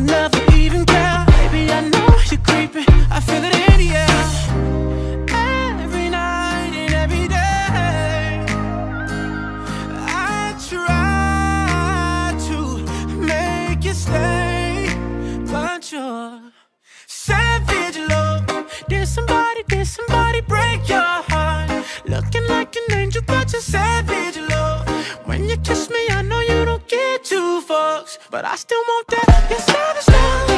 would never even care. Baby, I know you're creeping, I feel it in the air. Every night and every day I try to make you stay, but you're savage, love. Did somebody break your heart? Looking like an angel, but you're savage, love. When you kiss me, I know you don't get two fucks, but I still want that. You're savage, love.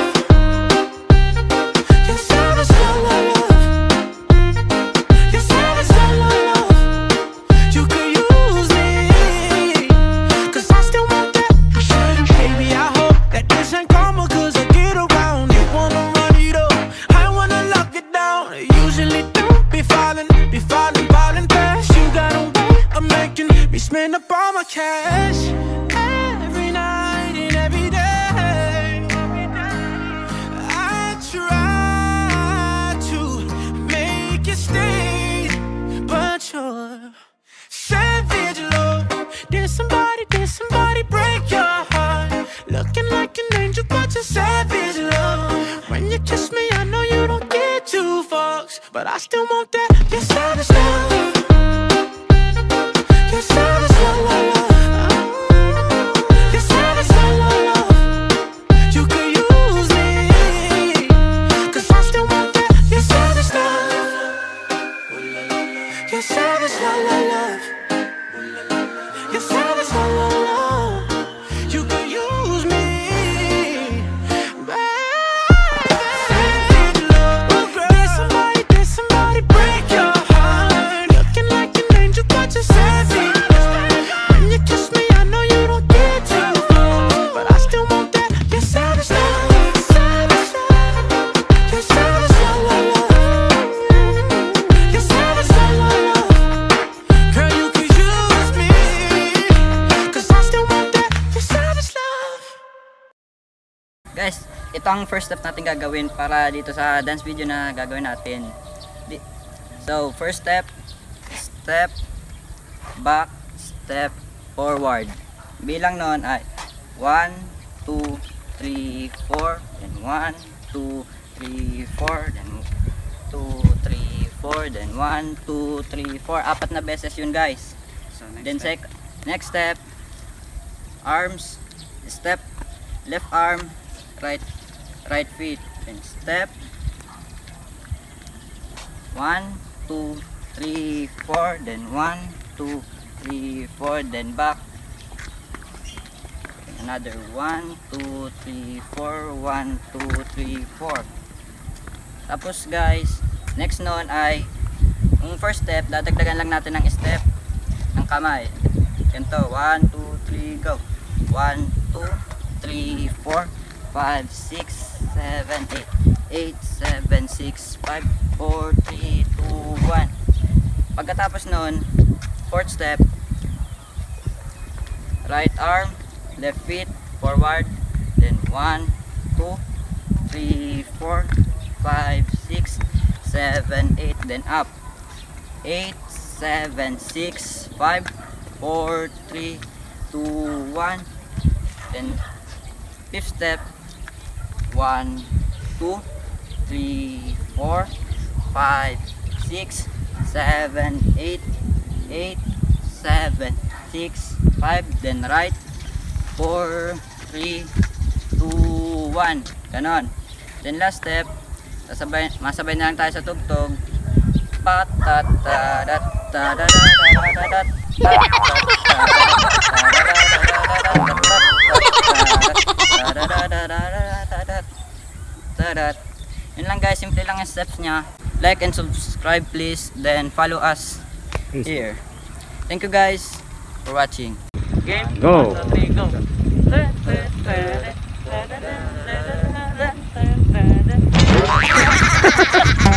You're savage, love. You're savage, love. You could use me, cause I still want that. Baby, I hope that this ain't karma, cause I get around. You wanna run it up, I wanna lock it down. I usually don't be falling, falling fast. You got a way of making me spend up all my cash. Did somebody break your heart? Looking like an angel, but you're savage, love. When you kiss me, I know you don't get two fucks, but I still want that. You're savage, love. You're savage, love. You're savage, love. You could use me, cause I still want that. You're savage, love. You're savage, love. You're savage, love. You could use me, baby. Savage, love. Did somebody break your heart? Looking like an angel, but you're savage, love. When you kiss me, I know you don't get too far, but I still want that. You're savage, love. You're savage, love. You're savage, love. Girl, you could use me, guys. Ito ang first step natin gagawin para dito sa dance video na gagawin natin. So first step, step back, step forward. Bilang noon ay 1, 2, 3, 4, then 1, 2, 3, 4, then 2, 3, 4, then 1, 2, 3, 4. Apat na beses yun, guys. So then next step, arms, step left arm, right feet, and step 1 2 3 4, then 1 2 3 4, then back, and another 1 2 3 4, 1 2 3 4. Tapos guys, next noon ay yung first step, dadagdagan lang natin ng step ng kamay. Ganito, 1 2 3 go, 1 2 3 4 5 6 7 8 8 7 6 5 4 3 2 1. Pagkatapos noon, fourth step, right arm, left feet, forward, then 1 2 3 4 5 6 7 8, then up, 8 7 6 5 4 3 2 1. Then fifth step, 1 2 3 4 5 6 7 8 8 7 6 5, then right, 4 3 2 1, ganon. Then last step, masabay na lang tayo sa tugtog. Yun lang guys, simple lang yung steps nya. Like and subscribe please, then follow us here. Thank you guys for watching. Game, go! 1, 2, 3, go!